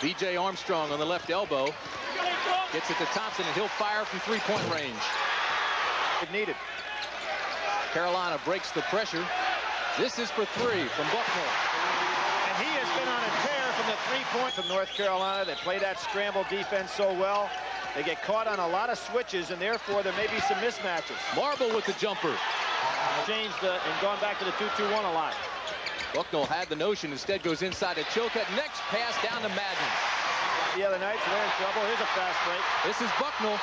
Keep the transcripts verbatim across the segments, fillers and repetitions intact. B J. Armstrong on the left elbow. Gets it to Thompson, and he'll fire from three-point range. If needed. Carolina breaks the pressure. This is for three from Bucknall. And he has been on a tear from the three-point from North Carolina. They play that scramble defense so well. They get caught on a lot of switches, and therefore there may be some mismatches. Marble with the jumper. Changed the, and gone back to the two two one a lot. Bucknall had the notion, instead goes inside to Chilcutt. Next pass down to Madden. The other night, they're in trouble. Here's a fast break. This is Bucknall.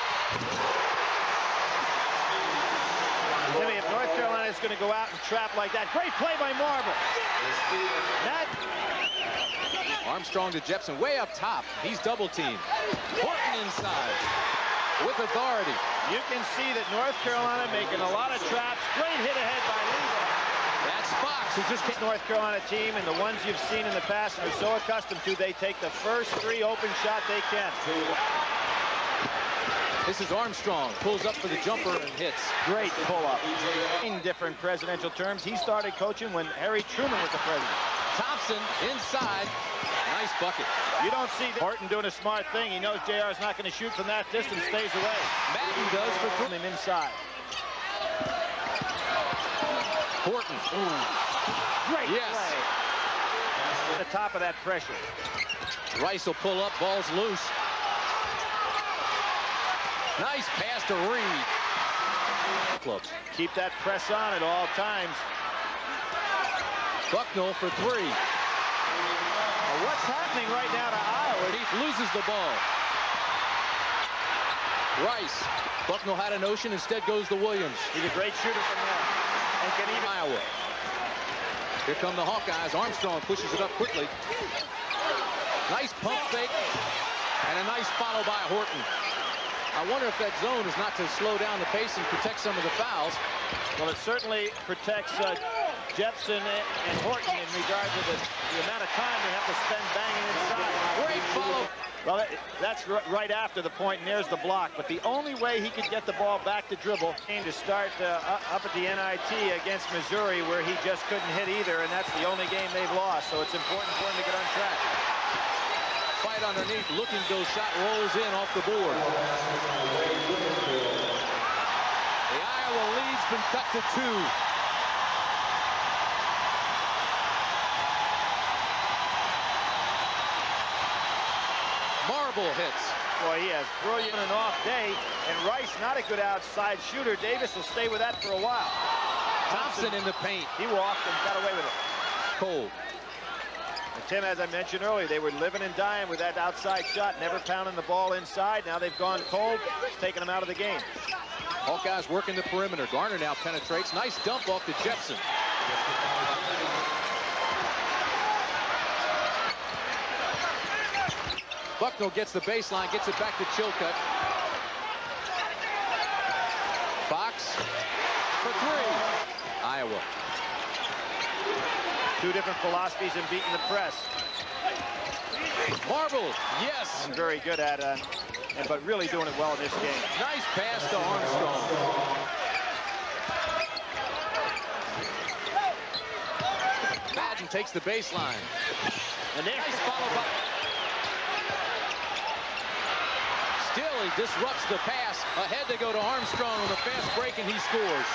Jimmy, if North Carolina is going to go out and trap like that, great play by Marble. That... Armstrong to Jepsen, way up top. He's double-teamed. Horton inside with authority. You can see that North Carolina making a lot of traps. Great hit ahead by Lebo. That's Fox, who just hit North Carolina team, and the ones you've seen in the past and are so accustomed to, they take the first three open shot they can. This is Armstrong, pulls up for the jumper and hits. Great pull-up. In different presidential terms, he started coaching when Harry Truman was the president. Thompson inside. Nice bucket. You don't see that. Horton doing a smart thing. He knows J R's not going to shoot from that distance, stays away. Madden does for him inside. Horton. Ooh. Great yes. play. At the top of that pressure. Rice will pull up, ball's loose. Nice pass to Reid. Close. Keep that press on at all times. Bucknall for three. What's happening right now to Iowa? He loses the ball. Rice. Bucknall had a notion. Instead goes to Williams. He's a great shooter from there. And can even Iowa. Here come the Hawkeyes. Armstrong pushes it up quickly. Nice pump fake. And a nice follow by Horton. I wonder if that zone is not to slow down the pace and protect some of the fouls. Well, it certainly protects... Uh, Jepsen and Horton in regard to the, the amount of time they have to spend banging inside. Great follow. Well, that, that's right after the point, and there's the block. But the only way he could get the ball back to dribble came to start uh, up at the N I T against Missouri, where he just couldn't hit either, and that's the only game they've lost. So it's important for him to get on track. Fight underneath, looking goes shot, rolls in off the board. The Iowa lead's been cut to two. Hits. Boy, he has brilliant an off day, and Rice not a good outside shooter. Davis will stay with that for a while. Thompson, Thompson in the paint. He walked and got away with it. Cold. And Tim, as I mentioned earlier, they were living and dying with that outside shot, never pounding the ball inside. Now they've gone cold, taking them out of the game. Hawkeyes working the perimeter. Garner now penetrates. Nice dump off to Jepsen. Bucknall gets the baseline, gets it back to Chilcutt. Fox for three. Iowa. Two different philosophies in beating the press. Marble, yes. I'm very good at it, uh, but really doing it well in this game. Nice pass to Armstrong. Madden takes the baseline. And nice follow by... Still, he disrupts the pass. Ahead they go to Armstrong on the fast break, and he scores.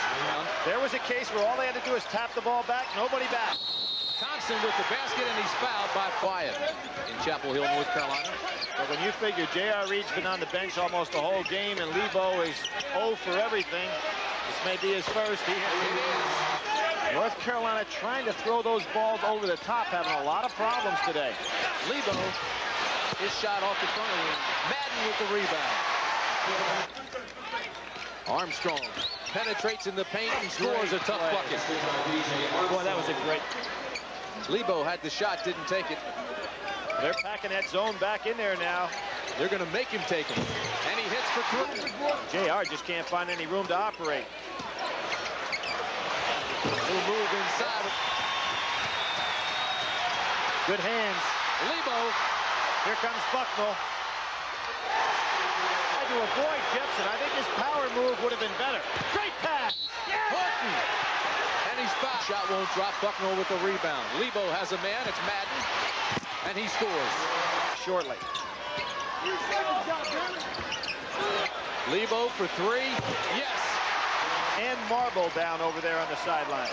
There was a case where all they had to do is tap the ball back, nobody back. Thompson with the basket, and he's fouled by Wyatt in Chapel Hill, North Carolina. But when you figure J R. Reid's been on the bench almost the whole game, and Lebo is oh for everything, this may be his first. He is. North Carolina trying to throw those balls over the top, having a lot of problems today. Lebo. His shot off the front of him. Madden with the rebound. Armstrong penetrates in the paint and scores a tough bucket. Boy, that was a great. Lebo had the shot, didn't take it. They're packing that zone back in there now. They're going to make him take it. And he hits for three. J R just can't find any room to operate. He'll move inside. Good hands. Lebo. Here comes Bucknall. Tried to avoid Jepsen. I think his power move would have been better. Great pass. Yeah. Horton. And he's fouled. Shot won't drop. Bucknall with the rebound. Lebo has a man. It's Madden. and he scores shortly. Lebo for three. Yes. And Marble down over there on the sidelines.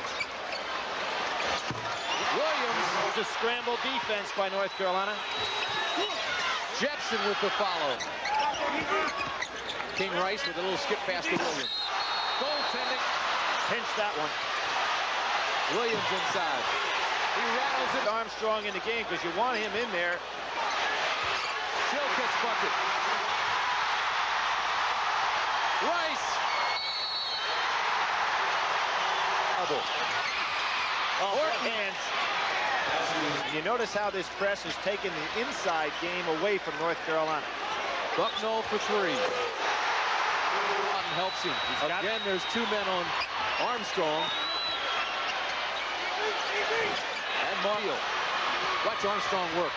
Williams. It's a scramble defense by North Carolina. Jepsen with the follow. King Rice with a little skip pass to Williams. Goaltending. Pinch that one. Williams inside. He rattles it. Armstrong in the game because you want him in there. Chilcutt's bucket. Rice. Oh, Horton hands. You notice how this press is taking the inside game away from North Carolina. Bucknall for three. Helps him. Again, there's two men on Armstrong. And Mario. Watch Armstrong work.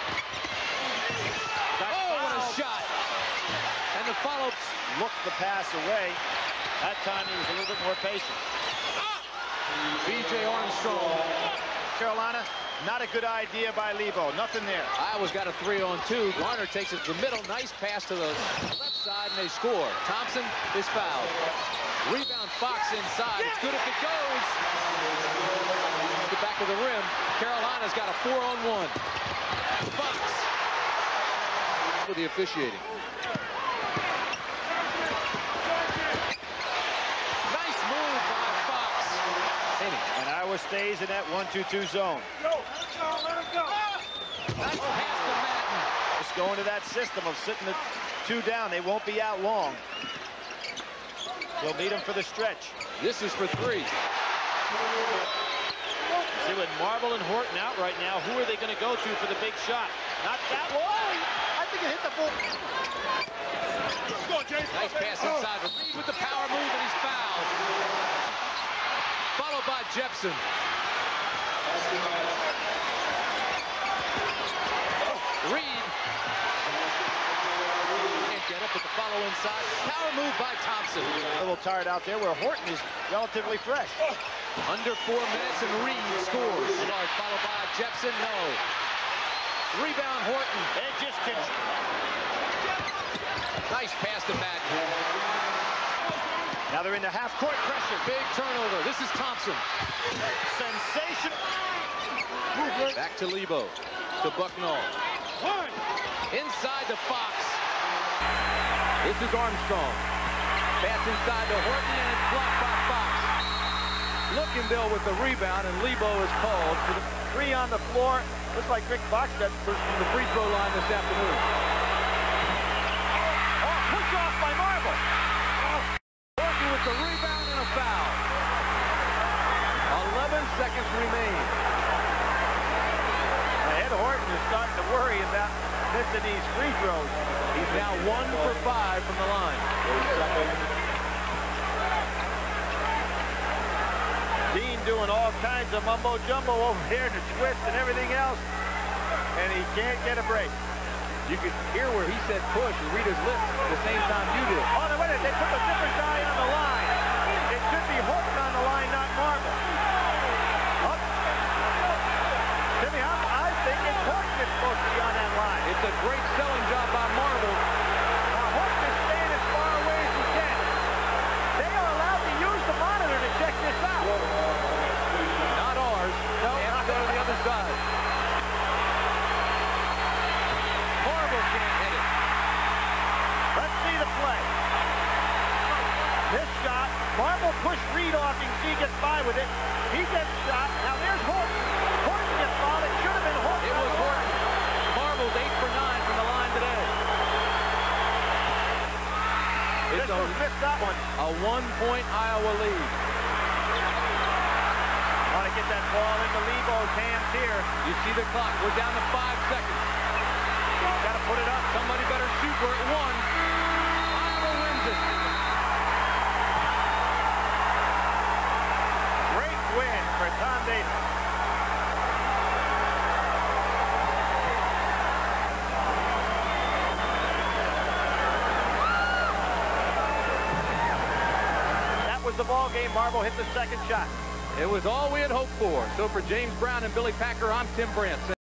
That's oh, foul. What a shot. And the follow-ups looked the pass away. That time he was a little bit more patient. B J. Armstrong. Carolina, not a good idea by Lebo. Nothing there. Iowa's got a three on two. Garner takes it to the middle. Nice pass to the left side, and they score. Thompson is fouled. Rebound Fox inside. It's good if it goes. The back of the rim. Carolina's got a four on one. Fox with the officiating. And Iowa stays in that one two two zone. Go, let him go, let him go. That's past the Madden. Just going to that system of sitting the two down. They won't be out long. They'll need him for the stretch. This is for three. See, with Marble and Horton out right now, who are they going to go to for the big shot? Not that one. I think it hit the ball. Nice pass inside. Reid with the power move, and he's fouled. Followed by Jepsen. Reid. Can't get it, but the follow inside. Power move by Thompson. A little tired out there where Horton is relatively fresh. Under four minutes and Reid scores. Followed by Jepsen, no. Rebound Horton. And just nice pass to Madden. Now they're in the half-court pressure. Big turnover. This is Thompson. Sensational. Movement. Back to Lebo. To Bucknall. Inside to Fox. This is Armstrong. Pass inside to Horton, and it's blocked by Fox. Lookinville with the rebound, and Lebo is called for the three on the floor. Looks like Rick Fox got first from the free throw line this afternoon. Oh, oh, push off by Marble. Oh. With the rebound and a foul. eleven seconds remain. Ed Horton is starting to worry about missing these free throws. He's now one for five from the line. Dean doing all kinds of mumbo jumbo over here to twist and everything else, and he can't get a break. You could hear where he said push and read his lips at the same time you did. Oh, no, wait a minute. They put a different guy on the line. It should be Horton on the line, not Marble. Up. Timmy, I'm, I think it's Horton that's supposed to be on that line. It's a great selling job by Marble. Now, Horton is staying as far away as he can. They are allowed to use the monitor to check this out. Not ours. No, they have to go to the other side. Can't hit it. Let's see the play. This shot, Marble pushed Reid off and he gets by with it. He gets shot. Now there's Horton. Horton gets fouled. It should have been Horton. It was Horton. Marble's eight for nine from the line today. This one missed that one. A one-point Iowa lead. Want to get that ball into Lebo's hands here. You see the clock. We're down to five seconds. Got to put it up. Somebody better shoot where it won. Iowa wins it. Great win for Tom Davis. That was the ball game. Marble hit the second shot. It was all we had hoped for. So for James Brown and Billy Packer, I'm Tim Brant.